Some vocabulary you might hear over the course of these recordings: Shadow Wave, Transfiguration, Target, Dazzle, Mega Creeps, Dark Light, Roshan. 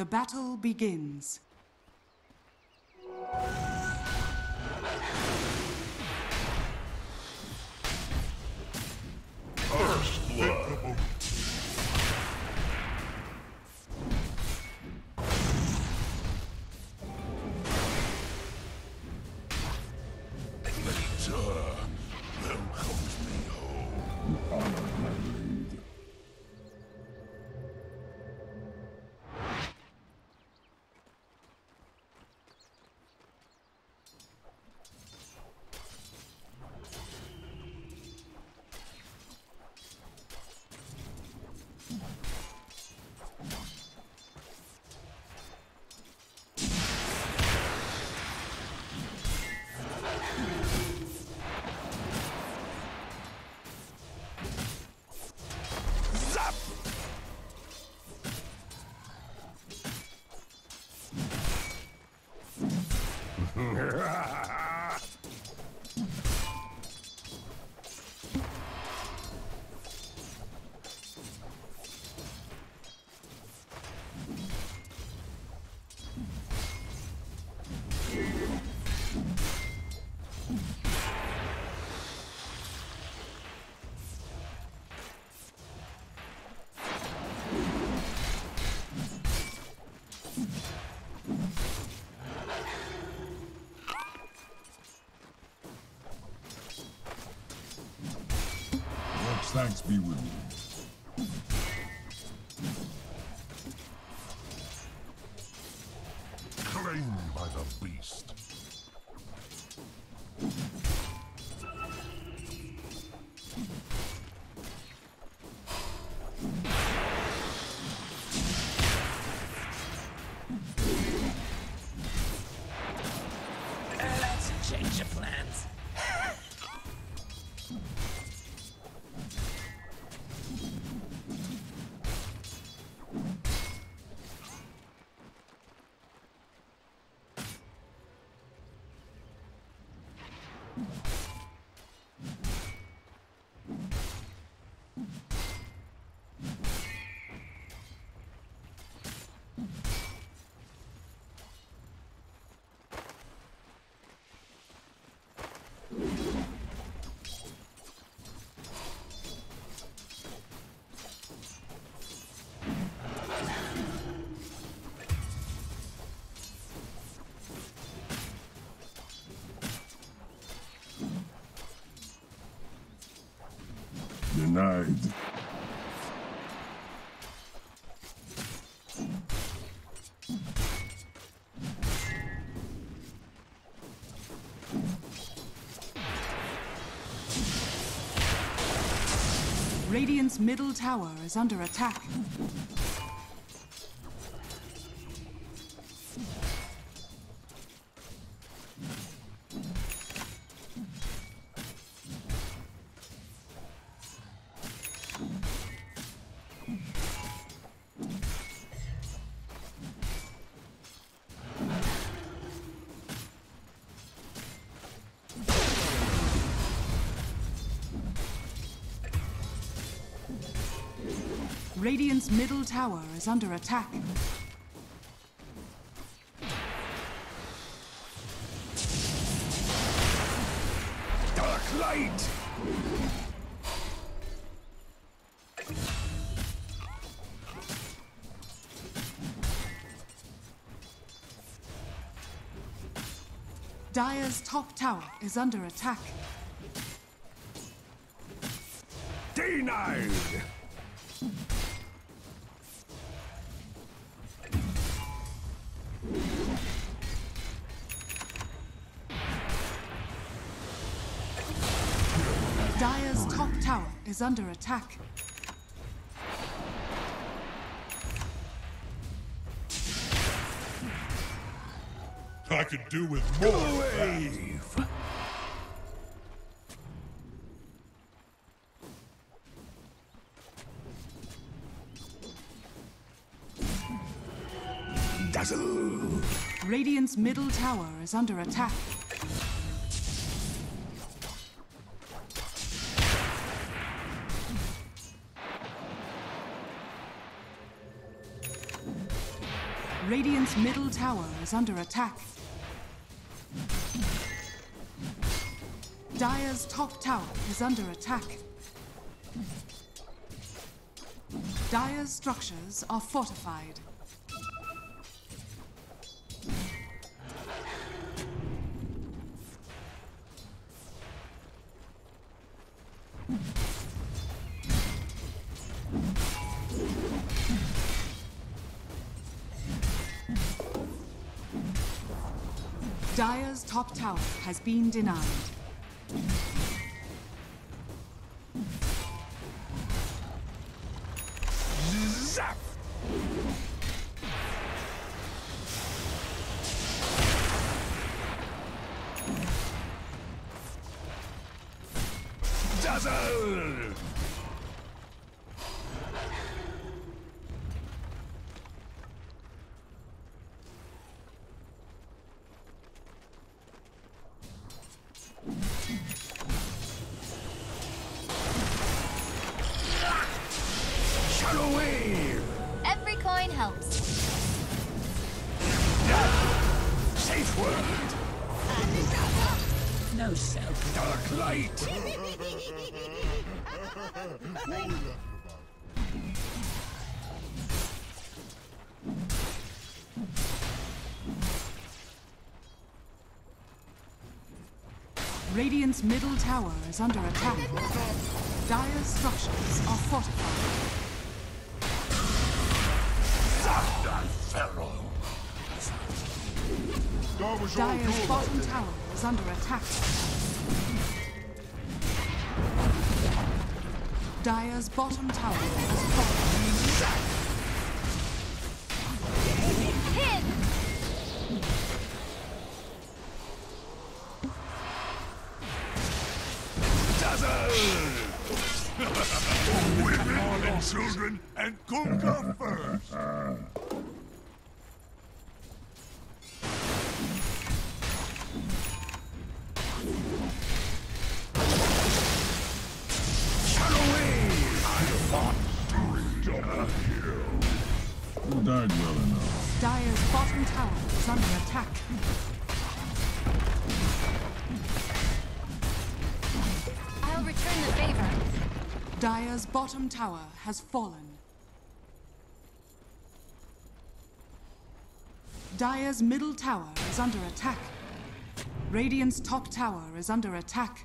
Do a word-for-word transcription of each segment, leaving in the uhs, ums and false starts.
The battle begins. First blood. Thanks be with you. Denied. Radiant's middle tower is under attack. Radiant's middle tower is under attack. Dark Light! Dire's top tower is under attack. Denied! Dire's top tower is under attack. I could do with more wave. Dazzle. Radiant's middle tower is under attack. Radiant's middle tower is under attack. Dire's top tower is under attack. Dire's structures are fortified. Dire's top tower has been denied. Dazzle! Shadow Wave! Every coin helps. Now, safe word! No self. Dark Light! Radiant's middle tower is under attack. Dire's structures are fortified. Dire's bottom tower is under attack. Dire's bottom tower is falling. Hit! Dazzle! Women and children and conquer first! Well Dire's bottom tower is under attack. I'll return the favor. Dire's bottom tower has fallen. Dire's middle tower is under attack. Radiant's top tower is under attack.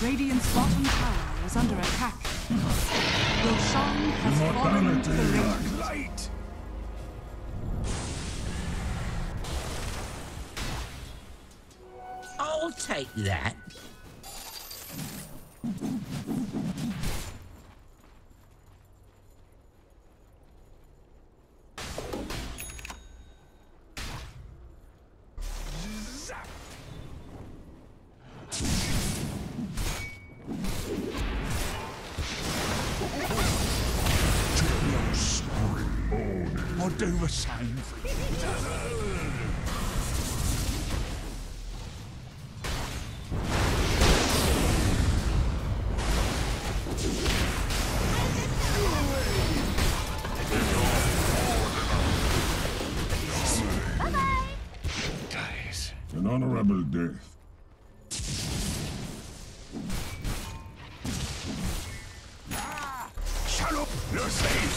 Radiant's bottom tower is under attack. Roshan has fallen to the Dark Light. I'll take that. Do the same. Bye-bye. Dies an honorable death. Ah, shut up. You're safe.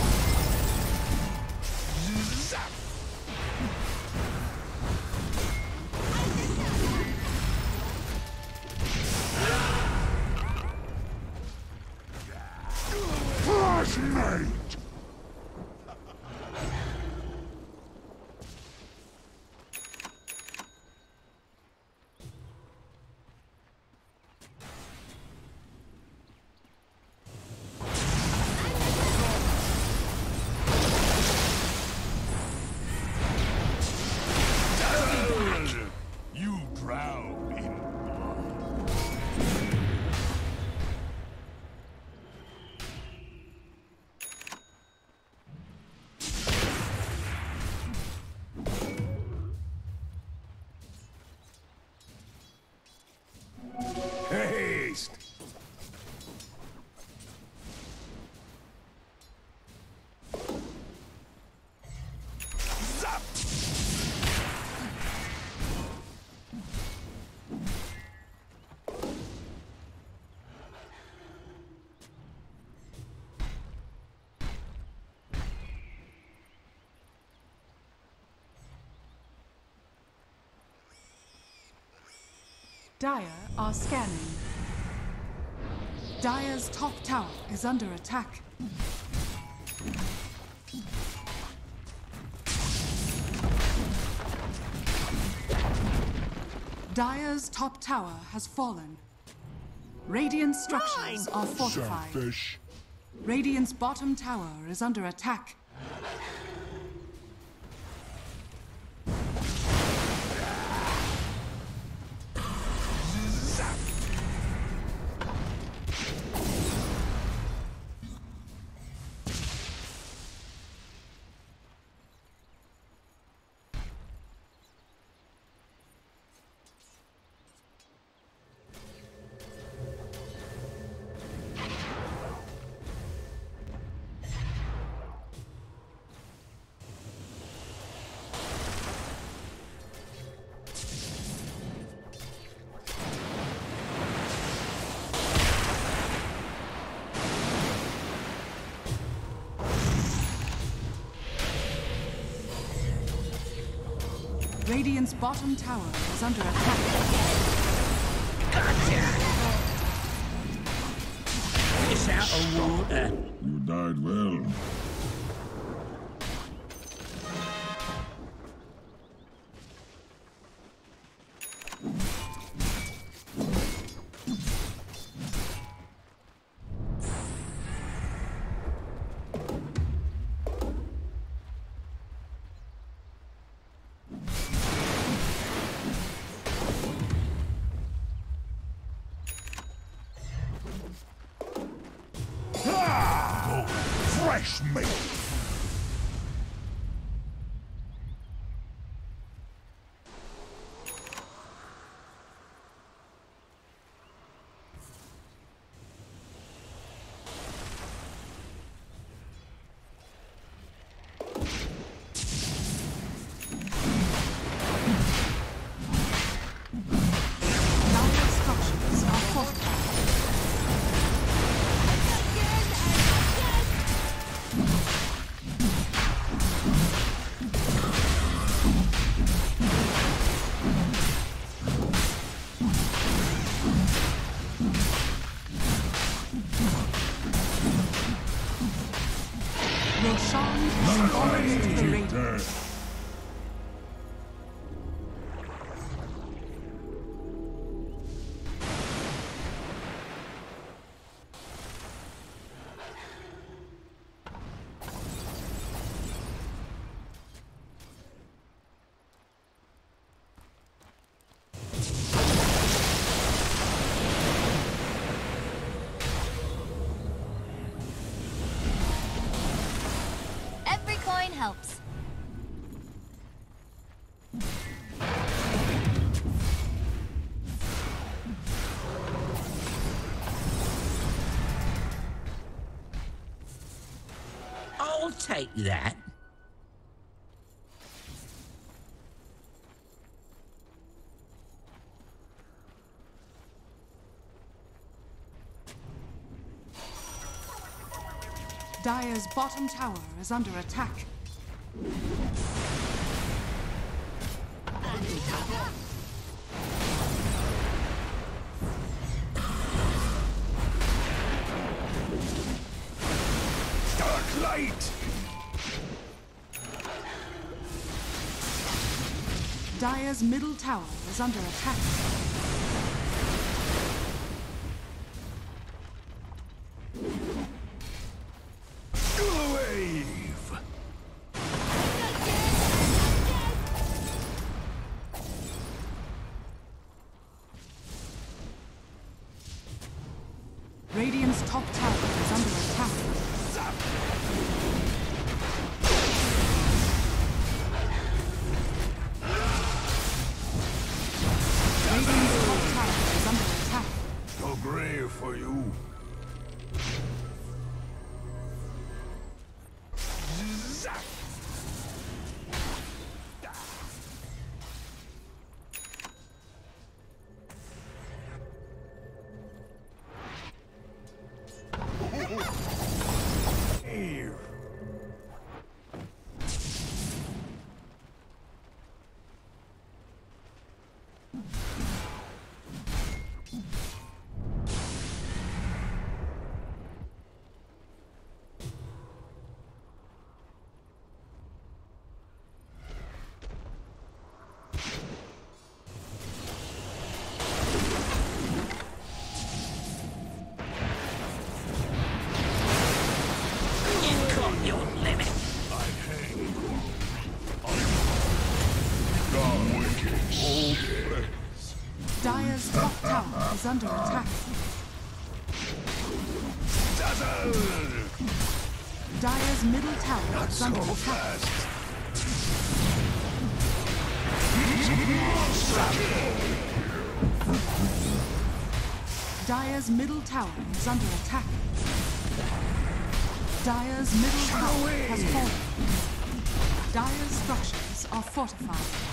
Flash mate! Dire are scanning. Dire's top tower is under attack. Dire's top tower has fallen. Radiant structures Nine. are fortified. Selfish. Radiant's bottom tower is under attack. Radiant's bottom tower is under attack. Gotcha! Is that a water? You died well. helps. I'll take that. Dire's bottom tower is under attack. Dark Light! Dire's middle tower is under attack. Radiant's top tower is under attack. Stop. Radiant's top tower is under attack. So brave for you. Dire's top tower is under attack. Dazzle! Dire's middle tower Not is under so attack. Fast. Dire's middle tower is under attack. Dire's middle Shall tower we? has fallen. Dire's structures are fortified.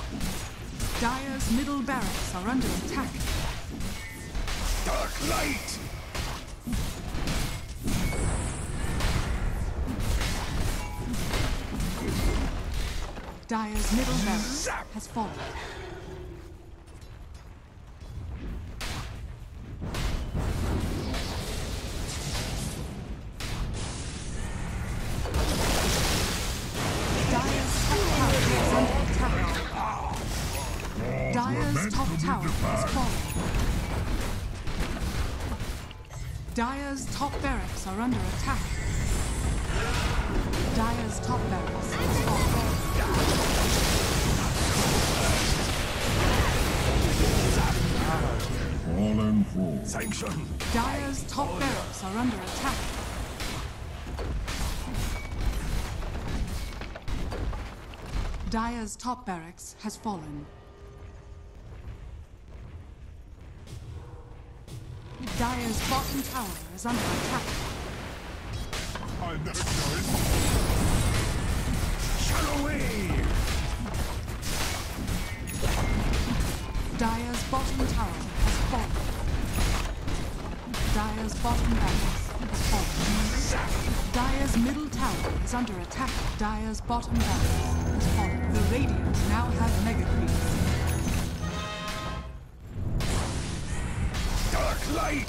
Dire's middle barracks are under attack. Dark Light! Dire's middle barracks has fallen. Dire's top tower has fallen. Dire's top barracks are under attack. Dire's top barracks has fallen. Fallen Sanction. Dire's top barracks are under attack. Dire's top barracks has fallen. Dire's bottom tower is under attack. I better do it. Shadow Wave! Dire's bottom tower has fallen. Dire's bottom barracks has fallen. Dire's middle tower is under attack. Dire's bottom barracks has fallen. The Radiant now have Mega Creeps. Light!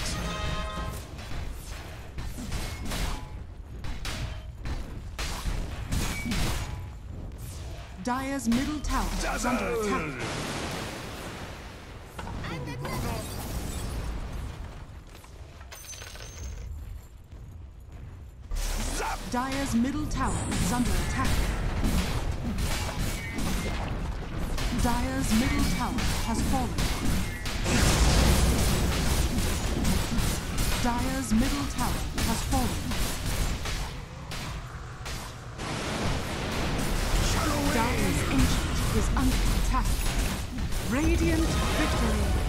Dire's middle tower is under attack. Dire's middle tower is under attack. Dire's middle tower has fallen. Dire's middle tower has fallen. ancient is under attack. Radiant victory.